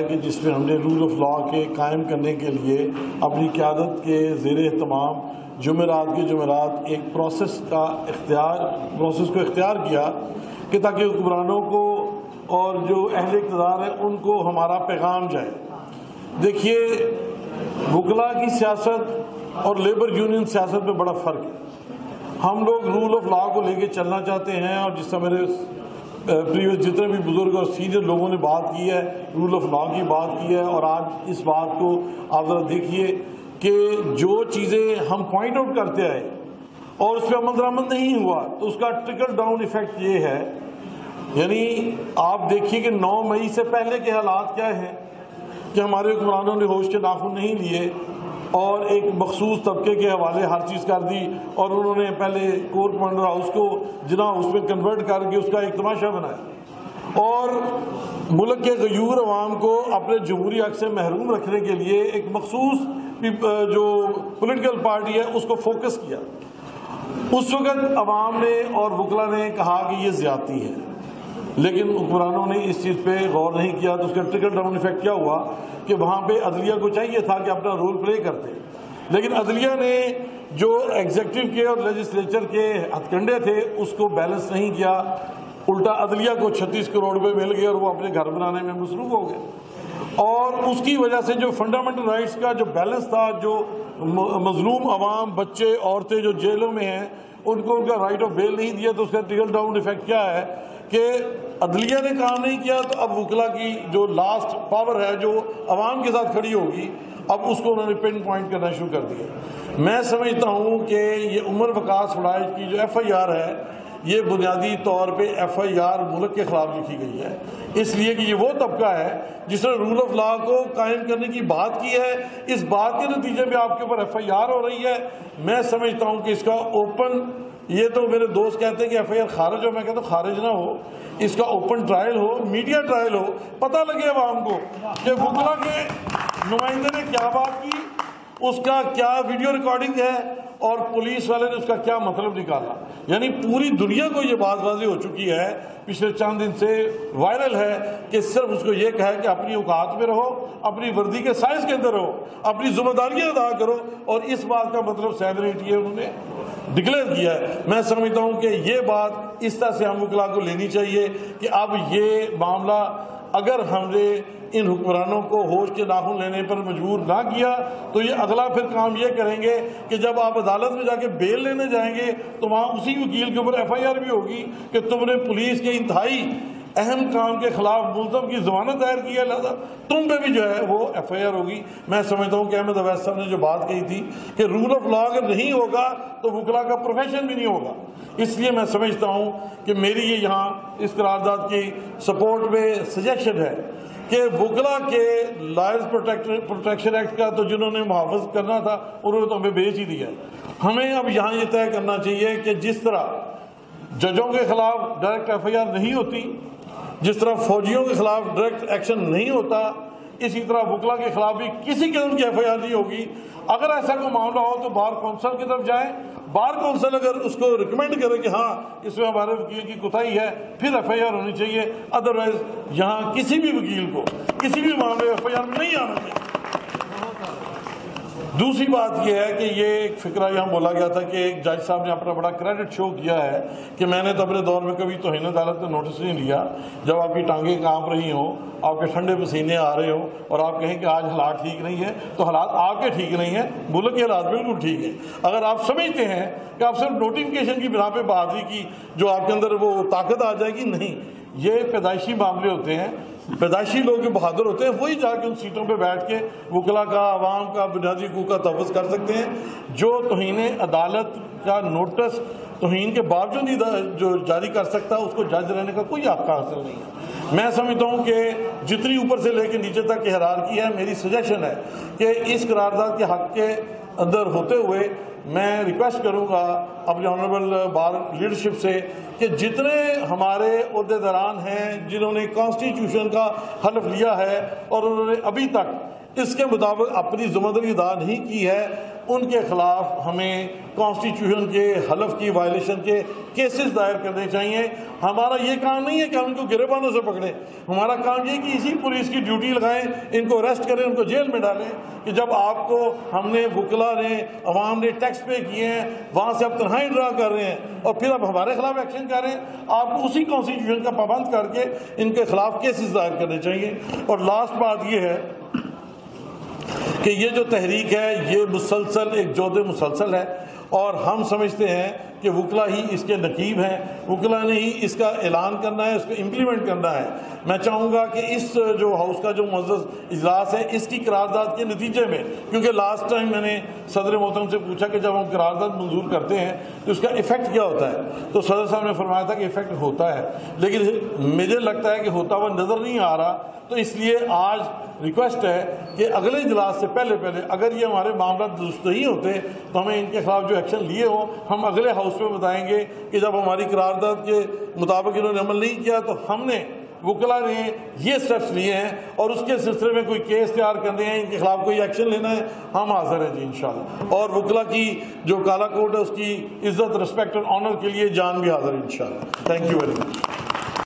कि जिसमें हमने रूल ऑफ लॉ के कायम करने के लिए अपनी क़यादत के ज़ेर एहतमाम जुमेरात एक प्रोसेस को इख्तियार किया कि ताकि हुक्मरानों को और जो अहल इक़्तिदार है उनको हमारा पैगाम जाए। देखिए, वकला की सियासत और लेबर यूनियन सियासत में बड़ा फ़र्क है। हम लोग रूल ऑफ लॉ को लेके चलना चाहते हैं और जिससे मेरे प्रीवियस जितने भी बुजुर्ग और सीनियर लोगों ने बात की है, रूल ऑफ लॉ की बात की है। और आज इस बात को आप ज़रा देखिए कि जो चीज़ें हम पॉइंट आउट करते आए और उस पर अमल दरामद नहीं हुआ तो उसका ट्रिकल डाउन इफेक्ट ये है, यानी आप देखिए कि 9 मई से पहले के हालात क्या हैं कि हमारे हुक्मरानों ने होश के नाखून नहीं लिए और एक मखसूस तबके के हवाले हर चीज़ कर दी और उन्होंने पहले कोर्ट मंडर हाउस को जिन्ना हाउस में कन्वर्ट करके उसका एक तमाशा बनाया और मुल्क के गयूर अवाम को अपने जमहूरी हक से महरूम रखने के लिए एक मखसूस जो पोलिटिकल पार्टी है उसको फोकस किया। उस वक़्त अवाम ने और वकला ने कहा कि ये ज्यादती है, लेकिन हुक्मरानों ने इस चीज़ पे गौर नहीं किया तो उसका ट्रिकल डाउन इफेक्ट क्या हुआ कि वहाँ पे अदलिया को चाहिए था कि अपना रोल प्ले करते, लेकिन अदलिया ने जो एग्जेक्टिव के और लेजिस्लेचर के हथकंडे थे उसको बैलेंस नहीं किया। उल्टा अदलिया को 36 करोड़ रुपये मिल गए और वो अपने घर बनाने में मसरूफ हो गए और उसकी वजह से जो फंडामेंटल राइट्स का जो बैलेंस था, जो मजलूम अवाम, बच्चे, औरतें जो जेलों में हैं उनको उनका राइट ऑफ बेल नहीं दिया, तो उसका ट्रिकल डाउन इफेक्ट क्या है कि अदलिया ने काम नहीं किया तो अब वकला की जो लास्ट पावर है जो अवाम के साथ खड़ी होगी अब उसको उन्होंने पिन पॉइंट करना शुरू कर दिया। मैं समझता हूँ कि ये उमर वकास फराइज की जो FIR है ये बुनियादी तौर पे FIR मुल्क के ख़िलाफ़ लिखी गई है, इसलिए कि ये वो तबका है जिसने रूल ऑफ लॉ को कायम करने की बात की है। इस बात के नतीजे में आपके ऊपर FIR हो रही है। मैं समझता हूँ कि इसका ओपन, ये तो मेरे दोस्त कहते हैं कि FIR खारिज हो, मैं कहता हूँ खारिज ना हो, इसका ओपन ट्रायल हो, मीडिया ट्रायल हो, पता लगे आवाम को कि वकला के नुमाइंदे ने क्या बात की, उसका क्या वीडियो रिकॉर्डिंग है और पुलिस वाले ने उसका क्या मतलब निकाला। यानी पूरी दुनिया को ये बात वाजी हो चुकी है, पिछले चंद दिन से वायरल है कि सिर्फ उसको ये कहा है कि अपनी औकात में रहो, अपनी वर्दी के साइज के अंदर रहो, अपनी जिम्मेदारियां अदा करो और इस बात का मतलब सेलिब्रेट किया, उन्होंने डिक्लेयर किया है। मैं समझता हूँ कि ये बात इस तरह से हम वकला को लेनी चाहिए कि अब ये मामला अगर हमने इन हुक्मरानों को होश के नाखून लेने पर मजबूर ना किया तो ये अगला फिर काम ये करेंगे कि जब आप अदालत में जाके बेल लेने जाएंगे तो वहाँ उसी वकील के ऊपर FIR भी होगी कि तुमने पुलिस के इंतहाई अहम काम के खिलाफ मुल्ज़म की जमानत दायर की है, लिहाजा तुम पे भी जो है वो FIR होगी। मैं समझता हूँ कि अहमद अवैस साहब ने जो बात कही थी कि रूल ऑफ लॉ अगर नहीं होगा तो वकला का प्रोफेशन भी नहीं होगा, इसलिए मैं समझता हूँ कि मेरी ये यहाँ इस करारदाद की सपोर्ट में सजेशन है कि वकला के लॉयर्स प्रोटेक्शन एक्ट का तो जिन्होंने मुहाफ़ करना था उन्होंने तो हमें बेच ही दिया। हमें अब यहाँ ये तय करना चाहिए कि जिस तरह जजों के खिलाफ डायरेक्ट FIR नहीं होती, जिस तरह फौजियों के खिलाफ डायरेक्ट एक्शन नहीं होता, इसी तरह वकला के खिलाफ भी किसी किस्म की FIR नहीं होगी। अगर ऐसा कोई मामला हो तो बार कौंसल की तरफ जाए, बार कौंसल अगर उसको रिकमेंड करे कि हाँ इसमें हमारे वकील की कोताही है फिर FIR होनी चाहिए, अदरवाइज यहाँ किसी भी वकील को किसी भी मामले में FIR नहीं आना चाहिए। दूसरी बात यह है कि ये एक फिक्रा यहाँ बोला गया था कि एक जज साहब ने अपना बड़ा क्रेडिट शो किया है कि मैंने तो अपने दौर में कभी तौहीन अदालत में नोटिस नहीं लिया। जब आपकी टांगें काँप रही हों, आपके ठंडे पसीने आ रहे हो और आप कहें कि आज हालात ठीक नहीं है तो हालात आपके ठीक नहीं है, मुल्क के हालात बिल्कुल ठीक है। अगर आप समझते हैं कि आप सिर्फ नोटिफिकेशन की बिना पे बहादुरी की जो आपके अंदर वो ताकत आ जाएगी, नहीं, ये पैदाइशी मामले होते हैं, पैदाइशी लोग जो बहादुर होते हैं वही जाके उन सीटों पे बैठ के वकला का, आवाम का बुनियादी हकूक़ का तहफ़्फ़ुज़ कर सकते हैं। जो तौहीन अदालत का नोटिस तौहीन के बावजूद जो जारी कर सकता है उसको जज रहने का कोई हक हासिल नहीं है। मैं समझता हूँ कि जितनी ऊपर से लेकर नीचे तक की हायरार्की है, मेरी सजेशन है कि इस करारदाद के हक के अंदर होते हुए मैं रिक्वेस्ट करूँगा अपने ऑनरेबल बार लीडरशिप से कि जितने हमारे अहदेदारान हैं जिन्होंने कॉन्स्टिट्यूशन का हलफ लिया है और उन्होंने अभी तक इसके मुताबिक अपनी जिम्मेदारी अदा नहीं की है, उनके खिलाफ हमें कॉन्स्टिट्यूशन के हलफ की वायलेशन के केसेस दायर करने चाहिए। हमारा ये काम नहीं है कि हम इनको गिरेबानों से पकड़ें, हमारा काम ये कि इसी पुलिस की ड्यूटी लगाएं, इनको अरेस्ट करें, उनको जेल में डालें कि जब आपको हमने वकला ने अवाम ने टैक्स पे किए हैं वहाँ से आप तनहाई ड्रा कर रहे हैं और फिर आप हमारे खिलाफ एक्शन कर रहे हैं। आपको उसी कॉन्स्टिट्यूशन का पाबंद करके इनके खिलाफ केसेस दायर करने चाहिए। और लास्ट बात यह है कि ये जो तहरीक है ये मुसलसल एक जोदे मुसलसल है और हम समझते हैं कि वकला ही इसके नकीब हैं, वकला ने ही इसका ऐलान करना है, इसको इम्प्लीमेंट करना है। मैं चाहूँगा कि इस जो हाउस का जो मुअज़्ज़ज़ इजलास है इसकी करारदाद के नतीजे में, क्योंकि लास्ट टाइम मैंने सदर मोहतरम से पूछा कि जब हम करारदाद मंजूर करते हैं तो उसका इफ़ेक्ट क्या होता है, तो सदर साहब ने फरमाया था कि इफ़ेक्ट होता है, लेकिन मुझे लगता है कि होता हुआ नज़र नहीं आ रहा। तो इसलिए आज रिक्वेस्ट है कि अगले इजलास से पहले पहले अगर ये हमारे मामला दुरुस्त नहीं होते तो हमें इनके खिलाफ जो एक्शन लिए हो, हम अगले हाउस में बताएंगे कि जब हमारी करारदाद के मुताबिक इन्होंने अमल नहीं किया तो हमने वकला ने ये स्टेप्स लिए हैं और उसके सिलसिले में कोई केस तैयार करने हैं, इनके खिलाफ कोई एक्शन लेना है, हम हाजिर हैं जी इंशाल्लाह। और वकला की जो काला कोड है उसकी इज्जत, रिस्पेक्ट और ऑनर के लिए जान भी हाजिर है इंशाल्लाह। Thank you very much.